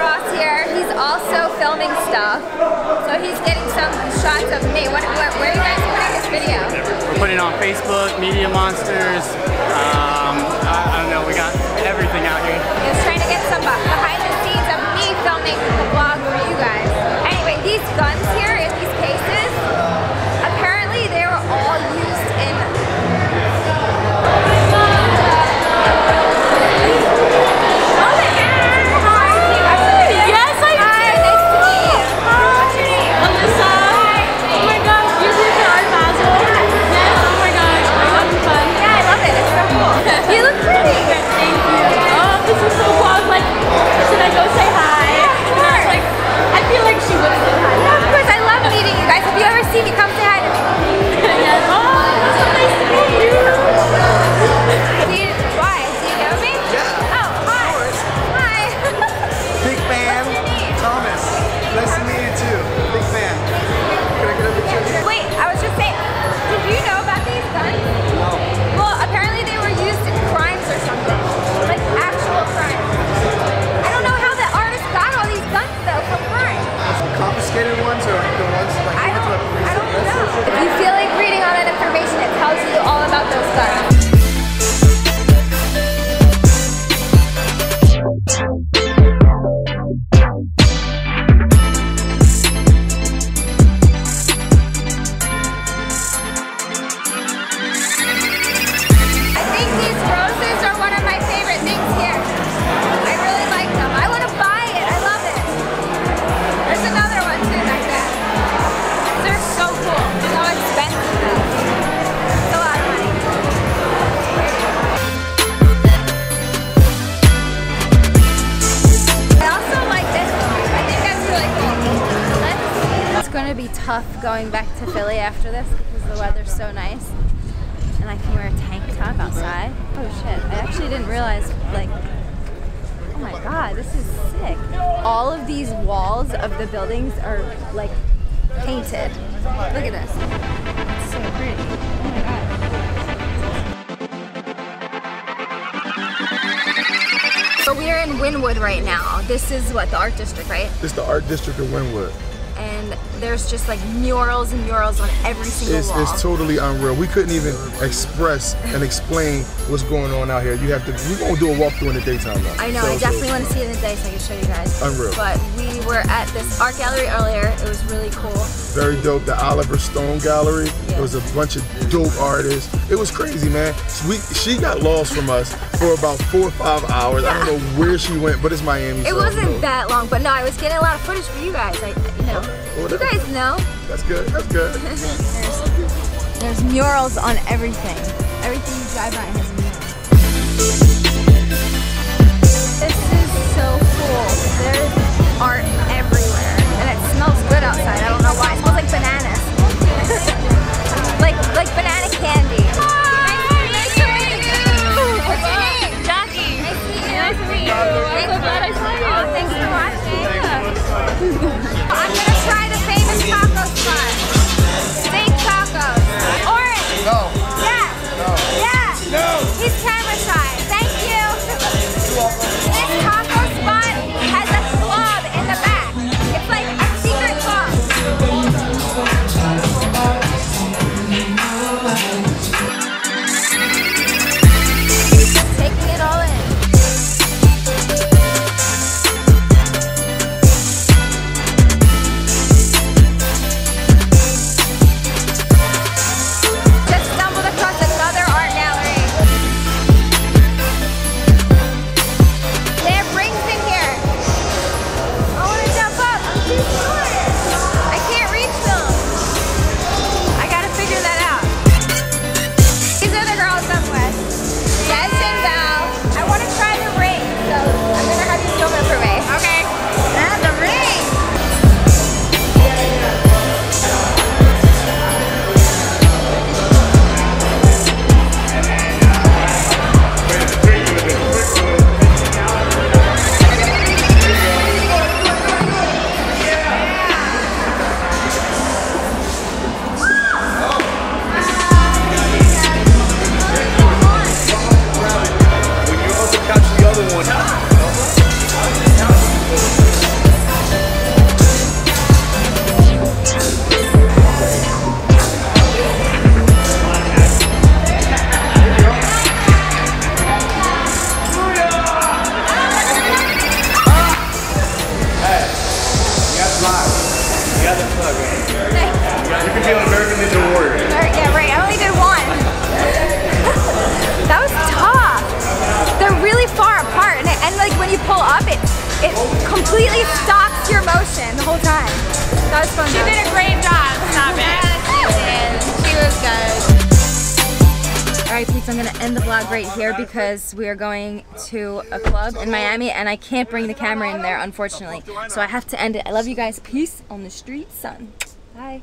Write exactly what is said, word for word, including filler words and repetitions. across here. He's also filming stuff, so he's getting some shots of me. What, what, where are you guys putting this video? We're putting it on Facebook, Media Monsters. Um, I, I don't know. We got everything out here. He was trying to get some behind the scenes of me filming the vlog for you guys. Anyway, these guns here in these cases, apparently they were all used in. Tough going back to Philly after this because the weather's so nice and I can wear a tank top outside. Oh shit, I actually didn't realize, like, oh my god, this is sick. All of these walls of the buildings are like painted. Look at this. It's so pretty. Oh my god. So we are in Wynwood right now. This is what, the art district, right? This is the art district of Wynwood. And there's just like murals and murals on every single it's, wall. It's totally unreal. We couldn't even express and explain what's going on out here. You have to, we're going to do a walkthrough in the daytime now. I know, so, I definitely so. want to see it in the day so I can show you guys. Unreal. But we were at this art gallery earlier. It was really cool. Very dope, the Oliver Stone Gallery. Yeah. There was a bunch of dope artists. It was crazy, man. So we, she got lost from us for about four or five hours. Yeah. I don't know where she went, but it's Miami. It so wasn't so. that long, but no, I was getting a lot of footage for you guys. Like, you know. You guys know. That's good, that's good. there's, there's murals on everything. Everything you drive by has a mural. This is so cool. There's art everywhere. And it smells good outside. I don't know why. It smells like bananas. like like banana candy. it completely stops your motion the whole time. That was fun. She did a great job. Stop it. Yes, she was good. All right, peeps, I'm gonna end the vlog right here because we are going to a club in Miami and I can't bring the camera in there, unfortunately. So I have to end it. I love you guys. Peace on the street, son. Bye.